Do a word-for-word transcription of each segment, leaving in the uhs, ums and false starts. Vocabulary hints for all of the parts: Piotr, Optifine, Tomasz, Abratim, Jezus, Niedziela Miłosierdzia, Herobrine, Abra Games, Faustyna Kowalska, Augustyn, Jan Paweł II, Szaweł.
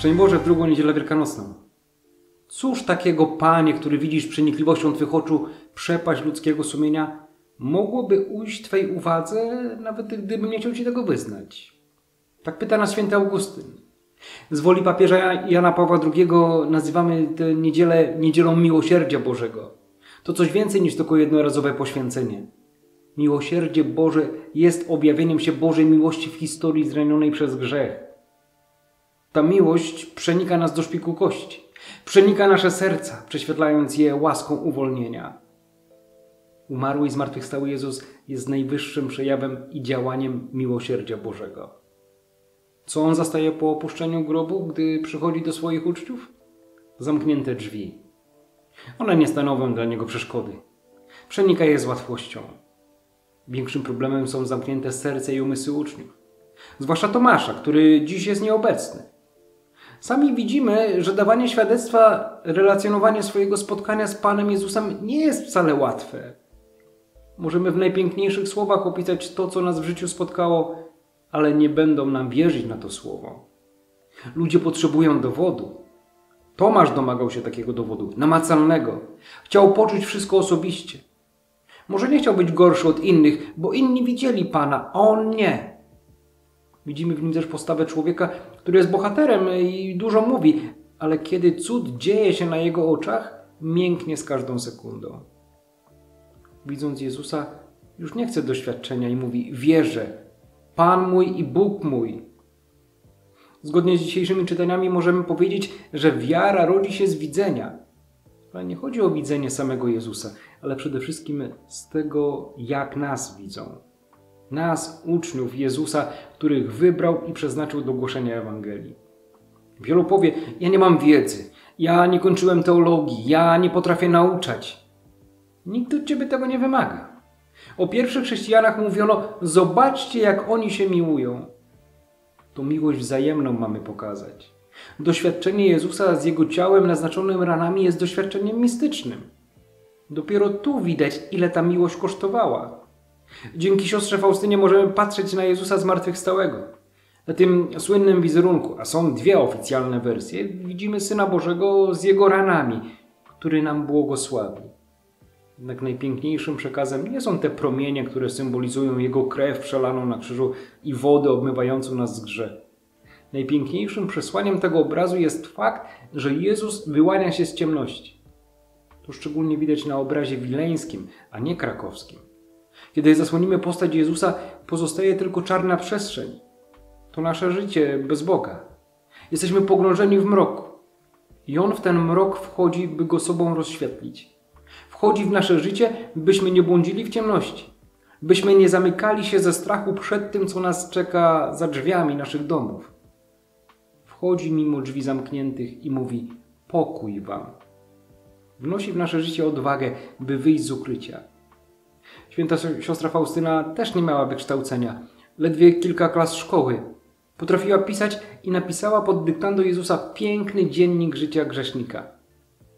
Szczęść Boże, w drugą niedzielę wielkanocną. Cóż takiego, Panie, który widzisz przenikliwością Twych oczu przepaść ludzkiego sumienia, mogłoby ujść Twej uwadze, nawet gdybym nie chciał Ci tego wyznać? Tak pyta nas święty Augustyn. Z woli papieża Jana Pawła drugiego nazywamy tę niedzielę Niedzielą Miłosierdzia Bożego. To coś więcej niż tylko jednorazowe poświęcenie. Miłosierdzie Boże jest objawieniem się Bożej miłości w historii zranionej przez grzech. Ta miłość przenika nas do szpiku kości, przenika nasze serca, prześwietlając je łaską uwolnienia. Umarły i zmartwychwstały Jezus jest najwyższym przejawem i działaniem miłosierdzia Bożego. Co On zastaje po opuszczeniu grobu, gdy przychodzi do swoich uczniów? Zamknięte drzwi. One nie stanowią dla Niego przeszkody. Przenika je z łatwością. Większym problemem są zamknięte serce i umysły uczniów. Zwłaszcza Tomasza, który dziś jest nieobecny. Sami widzimy, że dawanie świadectwa, relacjonowanie swojego spotkania z Panem Jezusem nie jest wcale łatwe. Możemy w najpiękniejszych słowach opisać to, co nas w życiu spotkało, ale nie będą nam wierzyć na to słowo. Ludzie potrzebują dowodu. Tomasz domagał się takiego dowodu, namacalnego. Chciał poczuć wszystko osobiście. Może nie chciał być gorszy od innych, bo inni widzieli Pana, a on nie. Widzimy w nim też postawę człowieka, który jest bohaterem i dużo mówi, ale kiedy cud dzieje się na jego oczach, mięknie z każdą sekundą. Widząc Jezusa, już nie chce doświadczenia i mówi: wierzę, Pan mój i Bóg mój. Zgodnie z dzisiejszymi czytaniami możemy powiedzieć, że wiara rodzi się z widzenia. Ale nie chodzi o widzenie samego Jezusa, ale przede wszystkim z tego, jak nas widzą. Nas, uczniów Jezusa, których wybrał i przeznaczył do głoszenia Ewangelii. Wielu powie: ja nie mam wiedzy, ja nie kończyłem teologii, ja nie potrafię nauczać. Nikt od Ciebie tego nie wymaga. O pierwszych chrześcijanach mówiono: zobaczcie, jak oni się miłują. To miłość wzajemną mamy pokazać. Doświadczenie Jezusa z Jego ciałem naznaczonym ranami jest doświadczeniem mistycznym. Dopiero tu widać, ile ta miłość kosztowała. Dzięki siostrze Faustynie możemy patrzeć na Jezusa zmartwychwstałego. Na tym słynnym wizerunku, a są dwie oficjalne wersje, widzimy Syna Bożego z Jego ranami, który nam błogosławi. Jednak najpiękniejszym przekazem nie są te promienie, które symbolizują Jego krew przelaną na krzyżu i wodę obmywającą nas z grzechu. Najpiękniejszym przesłaniem tego obrazu jest fakt, że Jezus wyłania się z ciemności. To szczególnie widać na obrazie wileńskim, a nie krakowskim. Kiedy zasłonimy postać Jezusa, pozostaje tylko czarna przestrzeń. To nasze życie bez Boga. Jesteśmy pogrążeni w mroku. I On w ten mrok wchodzi, by go sobą rozświetlić. Wchodzi w nasze życie, byśmy nie błądzili w ciemności. Byśmy nie zamykali się ze strachu przed tym, co nas czeka za drzwiami naszych domów. Wchodzi mimo drzwi zamkniętych i mówi: pokój wam. Wnosi w nasze życie odwagę, by wyjść z ukrycia. Święta siostra Faustyna też nie miała wykształcenia. Ledwie kilka klas szkoły. Potrafiła pisać i napisała pod dyktando Jezusa piękny dziennik życia grzesznika.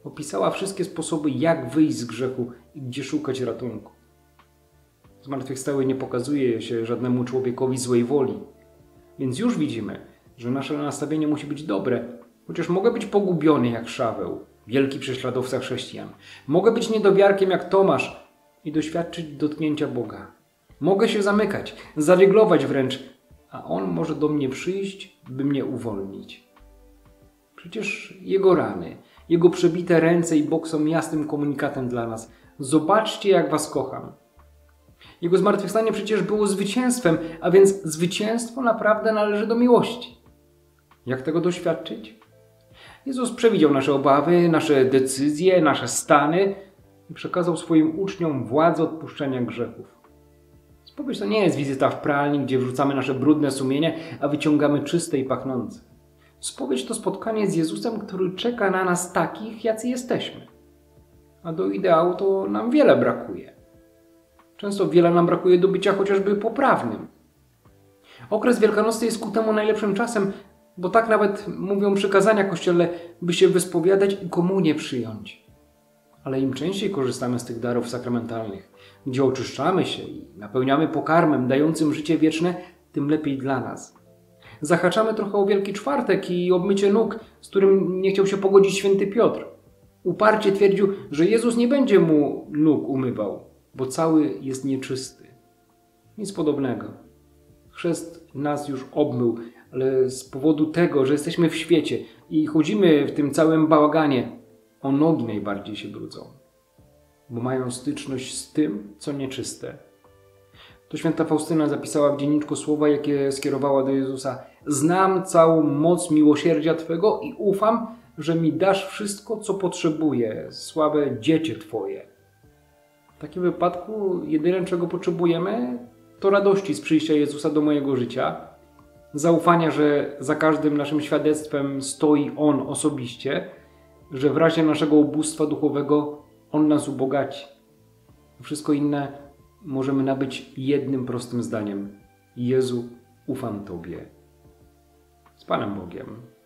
Opisała wszystkie sposoby, jak wyjść z grzechu i gdzie szukać ratunku. Zmartwychwstały nie pokazuje się żadnemu człowiekowi złej woli. Więc już widzimy, że nasze nastawienie musi być dobre, chociaż mogę być pogubiony jak Szaweł, wielki prześladowca chrześcijan. Mogę być niedowiarkiem jak Tomasz i doświadczyć dotknięcia Boga. Mogę się zamykać, zaryglować wręcz, a On może do mnie przyjść, by mnie uwolnić. Przecież Jego rany, Jego przebite ręce i bok są jasnym komunikatem dla nas. Zobaczcie, jak was kocham. Jego zmartwychwstanie przecież było zwycięstwem, a więc zwycięstwo naprawdę należy do miłości. Jak tego doświadczyć? Jezus przewidział nasze obawy, nasze decyzje, nasze stany i przekazał swoim uczniom władzę odpuszczenia grzechów. Spowiedź to nie jest wizyta w pralni, gdzie wrzucamy nasze brudne sumienie, a wyciągamy czyste i pachnące. Spowiedź to spotkanie z Jezusem, który czeka na nas takich, jacy jesteśmy. A do ideału to nam wiele brakuje. Często wiele nam brakuje do bycia chociażby poprawnym. Okres wielkanocny jest ku temu najlepszym czasem, bo tak nawet mówią przykazania Kościelne, by się wyspowiadać i komunię przyjąć. Ale im częściej korzystamy z tych darów sakramentalnych, gdzie oczyszczamy się i napełniamy pokarmem dającym życie wieczne, tym lepiej dla nas. Zahaczamy trochę o Wielki Czwartek i obmycie nóg, z którym nie chciał się pogodzić święty Piotr. Uparcie twierdził, że Jezus nie będzie mu nóg umywał, bo cały jest nieczysty. Nic podobnego. Chrzest nas już obmył, ale z powodu tego, że jesteśmy w świecie i chodzimy w tym całym bałaganie, o nogi najbardziej się brudzą, bo mają styczność z tym, co nieczyste. To święta Faustyna zapisała w dzienniczku słowa, jakie skierowała do Jezusa. Znam całą moc miłosierdzia Twego i ufam, że mi dasz wszystko, co potrzebuję, słabe dziecię Twoje. W takim wypadku jedyne, czego potrzebujemy, to radości z przyjścia Jezusa do mojego życia, zaufania, że za każdym naszym świadectwem stoi On osobiście, że w razie naszego ubóstwa duchowego On nas ubogaci. Wszystko inne możemy nabyć jednym prostym zdaniem. Jezu, ufam Tobie. Z Panem Bogiem.